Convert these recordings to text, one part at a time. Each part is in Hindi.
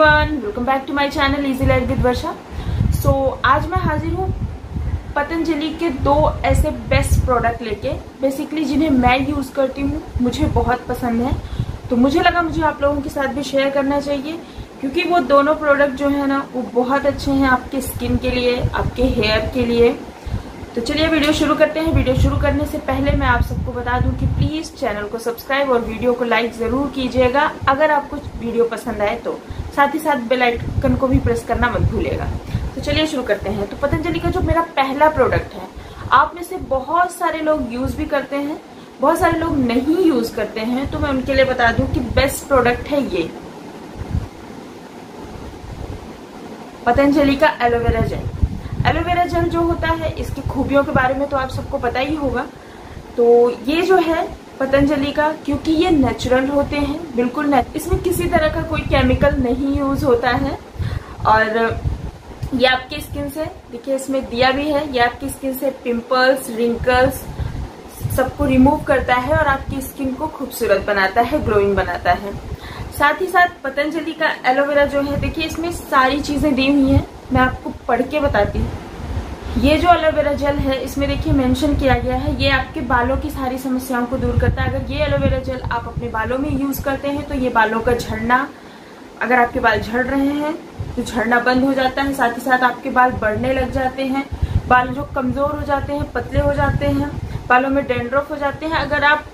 Everyone, welcome back to my channel easy life with Varsha. So आज मैं हाजिर हूँ पतंजलि के दो ऐसे बेस्ट प्रोडक्ट लेके, बेसिकली जिन्हें मैं यूज़ करती हूँ, मुझे बहुत पसंद है, तो मुझे लगा मुझे आप लोगों के साथ भी शेयर करना चाहिए क्योंकि वो दोनों प्रोडक्ट जो है ना वो बहुत अच्छे हैं आपके स्किन के लिए, आपके हेयर के लिए। तो चलिए वीडियो शुरू करते हैं। वीडियो शुरू करने से पहले मैं आप सबको बता दूं कि प्लीज़ चैनल को सब्सक्राइब और वीडियो को लाइक ज़रूर कीजिएगा अगर आपको वीडियो पसंद आए तो, साथ ही साथ बेल आइकन को भी प्रेस करना मत भूलिएगा। तो चलिए शुरू करते हैं। तो पतंजलि का जो मेरा पहला प्रोडक्ट है, आप में से बहुत सारे लोग यूज़ भी करते हैं, बहुत सारे लोग नहीं यूज़ करते हैं, तो मैं उनके लिए बता दूँ कि बेस्ट प्रोडक्ट है ये पतंजलि का एलोवेरा जेल। एलोवेरा जेल जो होता है, इसकी खूबियों के बारे में तो आप सबको पता ही होगा। तो ये जो है पतंजलि का, क्योंकि ये नेचुरल होते हैं, बिल्कुल इसमें किसी तरह का कोई केमिकल नहीं यूज़ होता है। और ये आपकी स्किन से, देखिए इसमें दिया भी है, ये आपकी स्किन से पिंपल्स, रिंकल्स सबको रिमूव करता है और आपकी स्किन को खूबसूरत बनाता है, ग्लोइंग बनाता है। साथ ही साथ पतंजलि का एलोवेरा जो है, देखिए इसमें सारी चीज़ें दी हुई हैं, मैं आपको पढ़ के बताती हूँ। ये जो एलोवेरा जेल है, इसमें देखिए मेंशन किया गया है, ये आपके बालों की सारी समस्याओं को दूर करता है। अगर ये एलोवेरा जेल आप अपने बालों में यूज़ करते हैं तो ये बालों का झड़ना, अगर आपके बाल झड़ रहे हैं तो झड़ना बंद हो जाता है। साथ ही साथ आपके बाल बढ़ने लग जाते हैं, बाल जो कमज़ोर हो जाते हैं, पतले हो जाते हैं, बालों में डैंड्रफ हो जाते हैं, अगर आप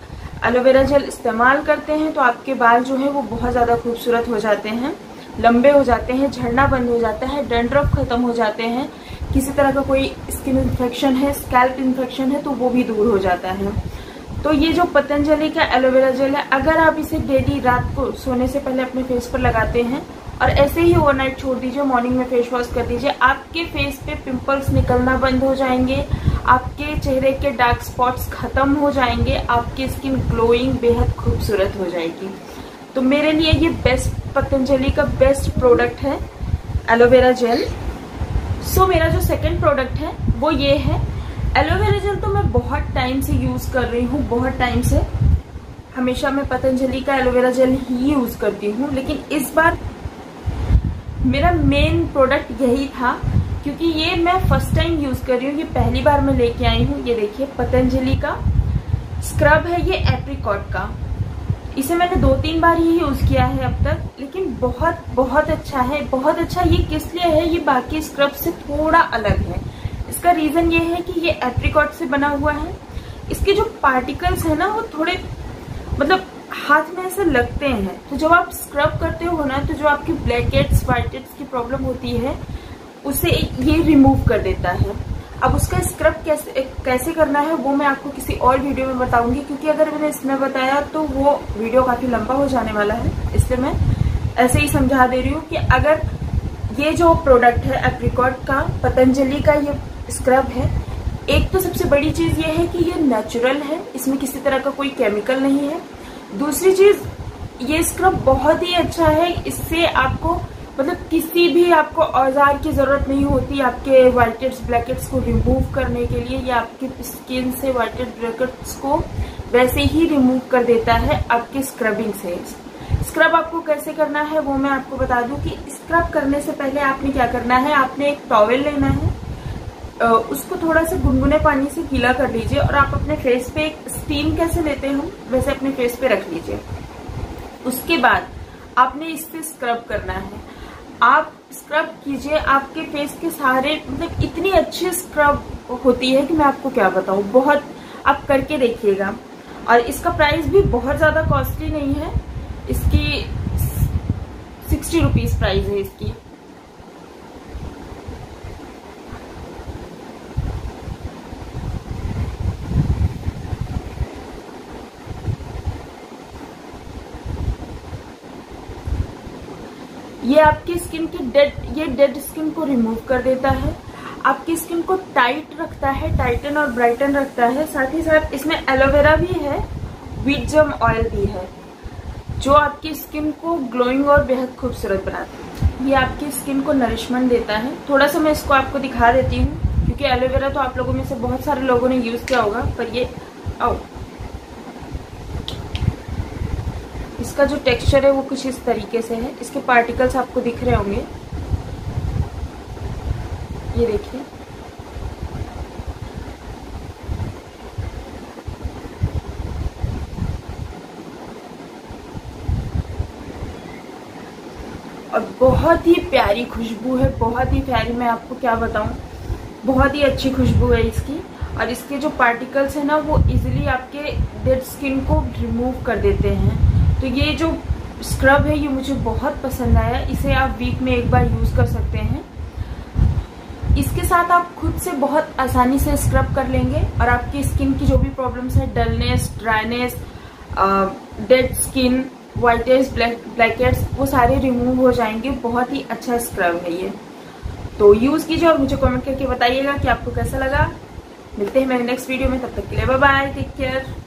एलोवेरा जेल इस्तेमाल करते हैं तो आपके बाल जो है वो बहुत ज़्यादा खूबसूरत हो जाते हैं, लंबे हो जाते हैं, झड़ना बंद हो जाता है, डैंड्रफ खत्म हो जाते हैं, किसी तरह का कोई स्किन इन्फेक्शन है, स्कैल्प इन्फेक्शन है तो वो भी दूर हो जाता है। तो ये जो पतंजलि का एलोवेरा जेल है, अगर आप इसे डेली रात को सोने से पहले अपने फेस पर लगाते हैं और ऐसे ही ओवरनाइट छोड़ दीजिए, मॉर्निंग में फेस वॉश कर दीजिए, आपके फेस पे पिंपल्स निकलना बंद हो जाएंगे, आपके चेहरे के डार्क स्पॉट्स खत्म हो जाएंगे, आपकी स्किन ग्लोइंग बेहद खूबसूरत हो जाएगी। तो मेरे लिए ये बेस्ट, पतंजलि का बेस्ट प्रोडक्ट है एलोवेरा जेल। सो मेरा जो सेकंड प्रोडक्ट है वो ये है। एलोवेरा जेल तो मैं बहुत टाइम से यूज़ कर रही हूँ, बहुत टाइम से, हमेशा मैं पतंजलि का एलोवेरा जेल ही यूज़ करती हूँ, लेकिन इस बार मेरा मेन प्रोडक्ट यही था क्योंकि ये मैं फर्स्ट टाइम यूज़ कर रही हूँ, ये पहली बार मैं लेके आई हूँ। ये देखिए पतंजलि का स्क्रब है, ये एप्रीकॉट का, इसे मैंने 2-3 बार ही यूज़ किया है अब तक, लेकिन बहुत अच्छा है, बहुत अच्छा। ये किस लिए है, ये बाकी स्क्रब से थोड़ा अलग है, इसका रीज़न ये है कि ये एप्रीकॉट से बना हुआ है, इसके जो पार्टिकल्स हैं ना वो थोड़े, मतलब हाथ में ऐसे लगते हैं, तो जब आप स्क्रब करते हो ना तो जो आपकी ब्लैकहेड्स, व्हाइटहेड्स की प्रॉब्लम होती है उसे ये रिमूव कर देता है। अब उसका स्क्रब कैसे करना है वो मैं आपको किसी और वीडियो में बताऊंगी, क्योंकि अगर मैंने इसमें बताया तो वो वीडियो काफ़ी लंबा हो जाने वाला है, इसलिए मैं ऐसे ही समझा दे रही हूँ कि अगर ये जो प्रोडक्ट है एप्रीकॉट का, पतंजलि का ये स्क्रब है, एक तो सबसे बड़ी चीज़ ये है कि ये नेचुरल है, इसमें किसी तरह का कोई केमिकल नहीं है। दूसरी चीज़, ये स्क्रब बहुत ही अच्छा है, इससे आपको, मतलब किसी भी आपको औजार की ज़रूरत नहीं होती आपके वाइटेड्स, ब्लैकेट्स को रिमूव करने के लिए, या आपकी स्किन से वाइटेड ब्लैकेट्स को वैसे ही रिमूव कर देता है आपके स्क्रबिंग से। स्क्रब आपको कैसे करना है वो मैं आपको बता दूं कि स्क्रब करने से पहले आपने क्या करना है, आपने एक टॉवेल लेना है, उसको थोड़ा सा गुनगुने पानी से गीला कर लीजिए और आप अपने फेस पे, एक स्टीम कैसे लेते हो वैसे अपने फेस पे रख लीजिए। उसके बाद आपने इससे स्क्रब करना है, आप स्क्रब कीजिए, आपके फेस के सारे, मतलब इतनी अच्छी स्क्रब होती है कि मैं आपको क्या बताऊँ, बहुत, आप करके देखिएगा। और इसका प्राइस भी बहुत ज़्यादा कॉस्टली नहीं है, इसकी 60 रुपीज़ प्राइस है इसकी। ये आपकी स्किन की डेड स्किन को रिमूव कर देता है, आपकी स्किन को टाइट रखता है, टाइटन और ब्राइटन रखता है। साथ ही साथ इसमें एलोवेरा भी है, व्हीट जम ऑयल भी है, जो आपकी स्किन को ग्लोइंग और बेहद खूबसूरत बनाता है, ये आपकी स्किन को नरिशमेंट देता है। थोड़ा सा मैं इसको आपको दिखा देती हूँ क्योंकि एलोवेरा तो आप लोगों में से बहुत सारे लोगों ने यूज़ किया होगा, पर ये इसका जो टेक्सचर है वो कुछ इस तरीके से है। इसके पार्टिकल्स आपको दिख रहे होंगे, ये देखिए। और बहुत ही प्यारी खुशबू है, बहुत ही प्यारी, मैं आपको क्या बताऊं, बहुत ही अच्छी खुशबू है इसकी। और इसके जो पार्टिकल्स हैं ना वो इजीली आपके डेड स्किन को रिमूव कर देते हैं। तो ये जो स्क्रब है ये मुझे बहुत पसंद आया। इसे आप वीक में एक बार यूज़ कर सकते हैं। इसके साथ आप खुद से बहुत आसानी से स्क्रब कर लेंगे और आपकी स्किन की जो भी प्रॉब्लम्स है, dullness, dryness, dead skin, whiteheads, blackheads, वो सारे रिमूव हो जाएंगे। बहुत ही अच्छा स्क्रब है ये, तो यूज़ कीजिए और मुझे कमेंट करके बताइएगा कि आपको कैसा लगा। मिलते हैं मेरे नेक्स्ट वीडियो में, तब तक के लिए बाय बाय, टेक केयर।